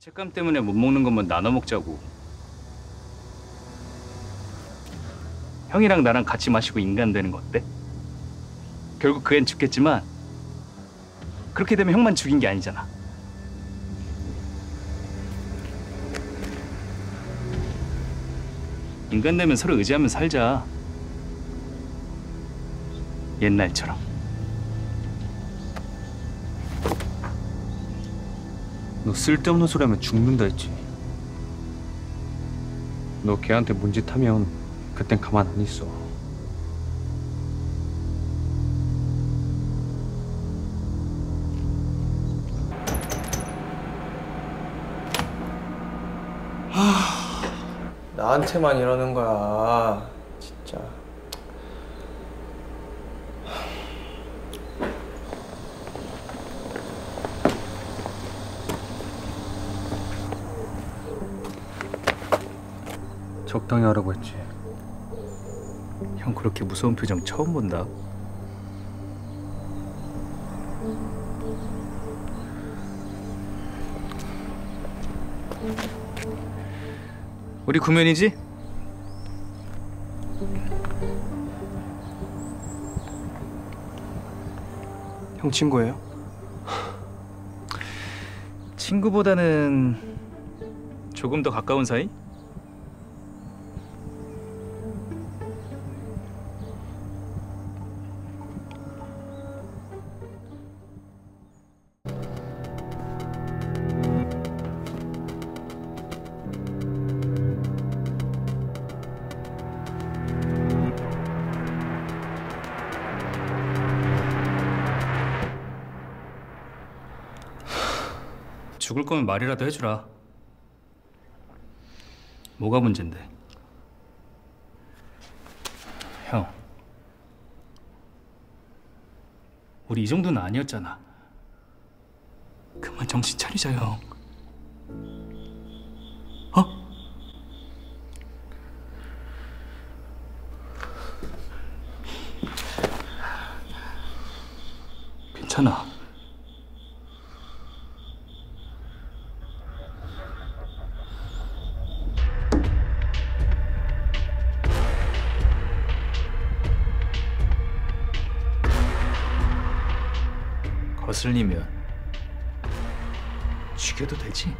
죄책감 때문에 못 먹는 것만 나눠 먹자고. 형이랑 나랑 같이 마시고 인간 되는 거 어때? 결국 그 애는 죽겠지만 그렇게 되면 형만 죽인 게 아니잖아. 인간 되면 서로 의지하면 살자. 옛날처럼. 너 쓸데없는 소리 하면 죽는다 했지. 너 걔한테 문짓하면 그땐 가만 안 있어. 나한테만 이러는 거야, 진짜. 적당히 하라고 했지. 형 그렇게 무서운 표정 처음 본다. 우리 구면이지? 형 친구예요? 친구보다는 조금 더 가까운 사이? 죽을 거면 말이라도 해주라. 뭐가 문제인데? 형, 우리 이 정도는 아니었잖아. 그만 정신 차리자, 형. 어? 괜찮아. 거슬리면 죽여도 되지?